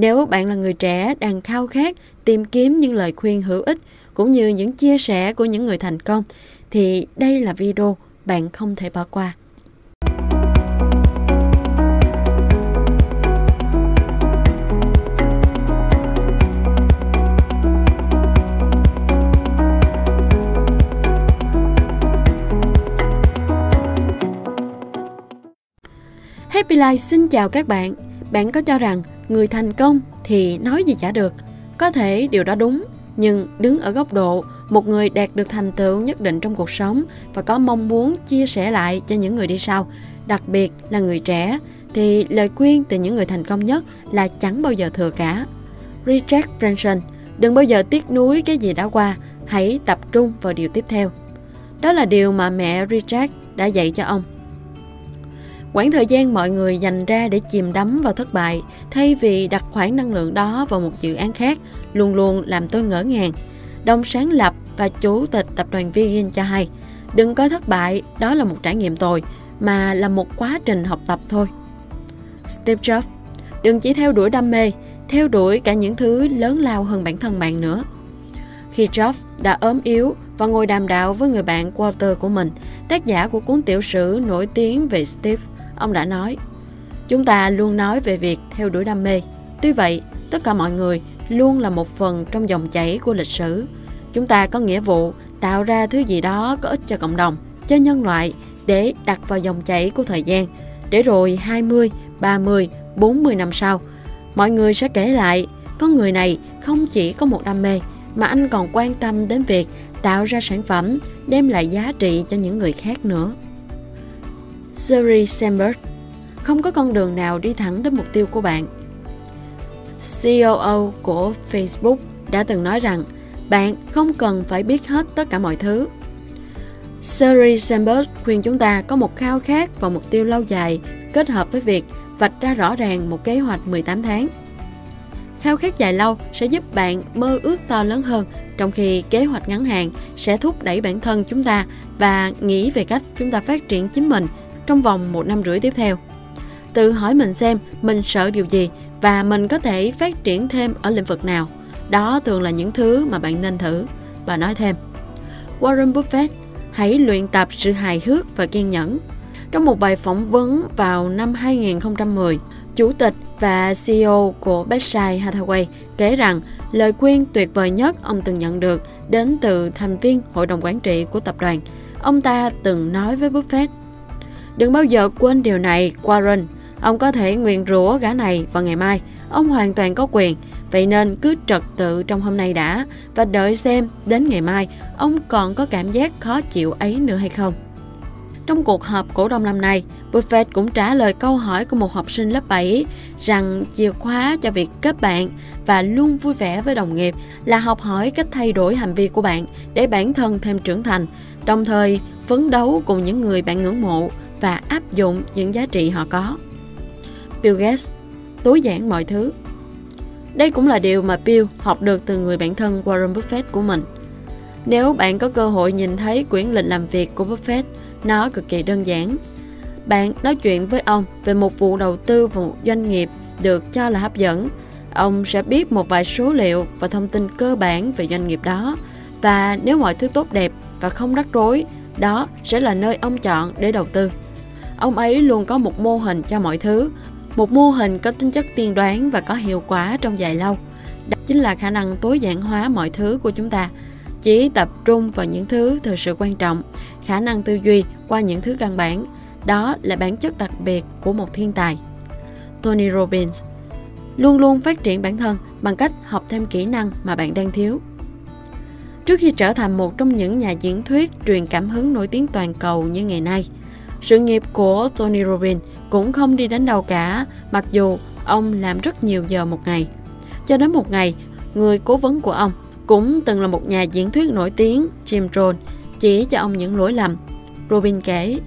Nếu bạn là người trẻ đang khao khát tìm kiếm những lời khuyên hữu ích cũng như những chia sẻ của những người thành công, thì đây là video bạn không thể bỏ qua. Happy Life xin chào các bạn. Bạn có cho rằng người thành công thì nói gì chả được? Có thể điều đó đúng, nhưng đứng ở góc độ một người đạt được thành tựu nhất định trong cuộc sống và có mong muốn chia sẻ lại cho những người đi sau, đặc biệt là người trẻ, thì lời khuyên từ những người thành công nhất là chẳng bao giờ thừa cả. Richard Branson, đừng bao giờ tiếc nuối cái gì đã qua, hãy tập trung vào điều tiếp theo. Đó là điều mà mẹ Richard đã dạy cho ông. Quãng thời gian mọi người dành ra để chìm đắm vào thất bại, thay vì đặt khoản năng lượng đó vào một dự án khác, luôn luôn làm tôi ngỡ ngàng. Đồng sáng lập và chủ tịch tập đoàn Virgin cho hay, đừng coi thất bại đó là một trải nghiệm tồi, mà là một quá trình học tập thôi. Steve Jobs, đừng chỉ theo đuổi đam mê, theo đuổi cả những thứ lớn lao hơn bản thân bạn nữa. Khi Jobs đã ốm yếu và ngồi đàm đạo với người bạn Walter của mình, tác giả của cuốn tiểu sử nổi tiếng về Steve, ông đã nói, chúng ta luôn nói về việc theo đuổi đam mê. Tuy vậy, tất cả mọi người luôn là một phần trong dòng chảy của lịch sử. Chúng ta có nghĩa vụ tạo ra thứ gì đó có ích cho cộng đồng, cho nhân loại để đặt vào dòng chảy của thời gian. Để rồi 20, 30, 40 năm sau, mọi người sẽ kể lại, có người này không chỉ có một đam mê, mà anh còn quan tâm đến việc tạo ra sản phẩm, đem lại giá trị cho những người khác nữa. Sheryl Sandberg, không có con đường nào đi thẳng đến mục tiêu của bạn. CEO của Facebook đã từng nói rằng bạn không cần phải biết hết tất cả mọi thứ. Sheryl Sandberg khuyên chúng ta có một khao khát và mục tiêu lâu dài kết hợp với việc vạch ra rõ ràng một kế hoạch 18 tháng. Khao khát dài lâu sẽ giúp bạn mơ ước to lớn hơn, trong khi kế hoạch ngắn hạn sẽ thúc đẩy bản thân chúng ta và nghĩ về cách chúng ta phát triển chính mình trong vòng 1,5 năm tiếp theo. Tự hỏi mình xem mình sợ điều gì và mình có thể phát triển thêm ở lĩnh vực nào. Đó thường là những thứ mà bạn nên thử. Bà nói thêm, Warren Buffett, hãy luyện tập sự hài hước và kiên nhẫn. Trong một bài phỏng vấn vào năm 2010, Chủ tịch và CEO của Berkshire Hathaway kể rằng lời khuyên tuyệt vời nhất ông từng nhận được đến từ thành viên hội đồng quản trị của tập đoàn. Ông ta từng nói với Buffett, đừng bao giờ quên điều này, Warren. Ông có thể nguyền rủa gã này vào ngày mai. Ông hoàn toàn có quyền. Vậy nên cứ trật tự trong hôm nay đã, và đợi xem đến ngày mai ông còn có cảm giác khó chịu ấy nữa hay không. Trong cuộc họp cổ đông năm nay, Buffett cũng trả lời câu hỏi của một học sinh lớp 7 rằng chìa khóa cho việc kết bạn và luôn vui vẻ với đồng nghiệp là học hỏi cách thay đổi hành vi của bạn để bản thân thêm trưởng thành, đồng thời phấn đấu cùng những người bạn ngưỡng mộ và áp dụng những giá trị họ có. Bill Gates, tối giản mọi thứ. Đây cũng là điều mà Bill học được từ người bạn thân Warren Buffett của mình. Nếu bạn có cơ hội nhìn thấy quyển lịch làm việc của Buffett, nó cực kỳ đơn giản. Bạn nói chuyện với ông về một vụ đầu tư vào một doanh nghiệp được cho là hấp dẫn. Ông sẽ biết một vài số liệu và thông tin cơ bản về doanh nghiệp đó. Và nếu mọi thứ tốt đẹp và không rắc rối, đó sẽ là nơi ông chọn để đầu tư. Ông ấy luôn có một mô hình cho mọi thứ, một mô hình có tính chất tiên đoán và có hiệu quả trong dài lâu. Đó chính là khả năng tối giản hóa mọi thứ của chúng ta. Chỉ tập trung vào những thứ thực sự quan trọng, khả năng tư duy qua những thứ căn bản. Đó là bản chất đặc biệt của một thiên tài. Tony Robbins, luôn luôn phát triển bản thân bằng cách học thêm kỹ năng mà bạn đang thiếu. Trước khi trở thành một trong những nhà diễn thuyết truyền cảm hứng nổi tiếng toàn cầu như ngày nay, sự nghiệp của Tony Robbins cũng không đi đến đâu cả, mặc dù ông làm rất nhiều giờ một ngày. Cho đến một ngày, người cố vấn của ông cũng từng là một nhà diễn thuyết nổi tiếng, Jim Rohn, chỉ cho ông những lỗi lầm. Robbins kể,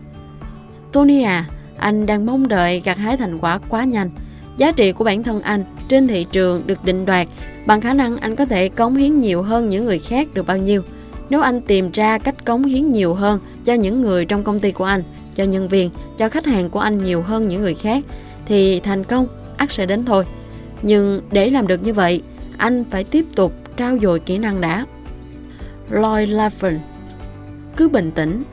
Tony à, anh đang mong đợi gặt hái thành quả quá nhanh. Giá trị của bản thân anh trên thị trường được định đoạt bằng khả năng anh có thể cống hiến nhiều hơn những người khác được bao nhiêu. Nếu anh tìm ra cách cống hiến nhiều hơn cho những người trong công ty của anh, cho nhân viên, cho khách hàng của anh nhiều hơn những người khác, thì thành công ắt sẽ đến thôi. Nhưng để làm được như vậy, anh phải tiếp tục trau dồi kỹ năng đã. Lloyd Blankfein, cứ bình tĩnh.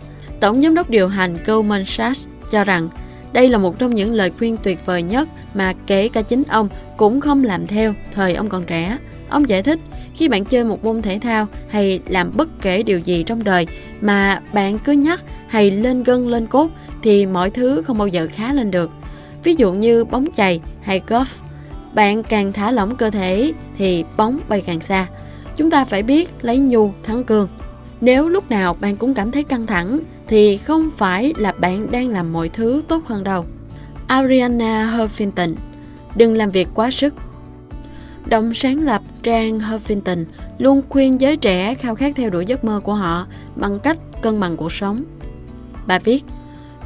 Tổng giám đốc điều hành Goldman Sachs cho rằng đây là một trong những lời khuyên tuyệt vời nhất mà kể cả chính ông cũng không làm theo thời ông còn trẻ. Ông giải thích, khi bạn chơi một môn thể thao hay làm bất kể điều gì trong đời mà bạn cứ nhắc hay lên gân lên cốt thì mọi thứ không bao giờ khá lên được. Ví dụ như bóng chày hay golf, bạn càng thả lỏng cơ thể thì bóng bay càng xa. Chúng ta phải biết lấy nhu thắng cương. Nếu lúc nào bạn cũng cảm thấy căng thẳng thì không phải là bạn đang làm mọi thứ tốt hơn đâu. Arianna Huffington, đừng làm việc quá sức. Đồng sáng lập Trang Huffington luôn khuyên giới trẻ khao khát theo đuổi giấc mơ của họ bằng cách cân bằng cuộc sống. Bà viết,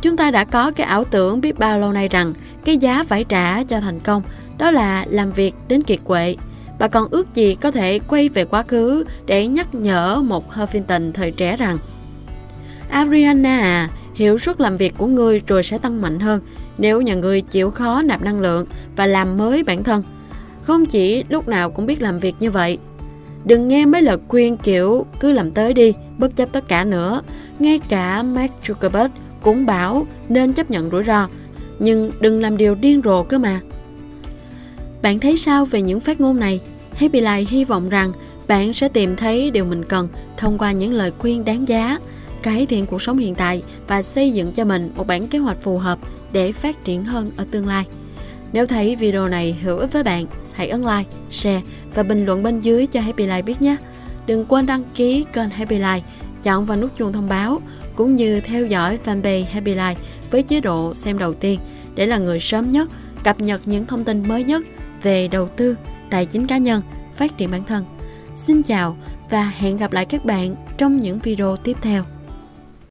chúng ta đã có cái ảo tưởng biết bao lâu nay rằng cái giá phải trả cho thành công đó là làm việc đến kiệt quệ. Bà còn ước gì có thể quay về quá khứ để nhắc nhở một Huffington thời trẻ rằng, Arianna à, hiệu suất làm việc của ngươi rồi sẽ tăng mạnh hơn nếu nhà ngươi chịu khó nạp năng lượng và làm mới bản thân. Không chỉ lúc nào cũng biết làm việc như vậy. Đừng nghe mấy lời khuyên kiểu cứ làm tới đi, bất chấp tất cả nữa. Ngay cả Mark Zuckerberg cũng bảo nên chấp nhận rủi ro, nhưng đừng làm điều điên rồ cơ mà. Bạn thấy sao về những phát ngôn này? Happy Life hy vọng rằng bạn sẽ tìm thấy điều mình cần thông qua những lời khuyên đáng giá, cải thiện cuộc sống hiện tại và xây dựng cho mình một bản kế hoạch phù hợp để phát triển hơn ở tương lai. Nếu thấy video này hữu ích với bạn, hãy ấn like, share và bình luận bên dưới cho Happy Life biết nhé. Đừng quên đăng ký kênh Happy Life, chọn vào nút chuông thông báo cũng như theo dõi fanpage Happy Life với chế độ xem đầu tiên để là người sớm nhất cập nhật những thông tin mới nhất về đầu tư, tài chính cá nhân, phát triển bản thân. Xin chào và hẹn gặp lại các bạn trong những video tiếp theo.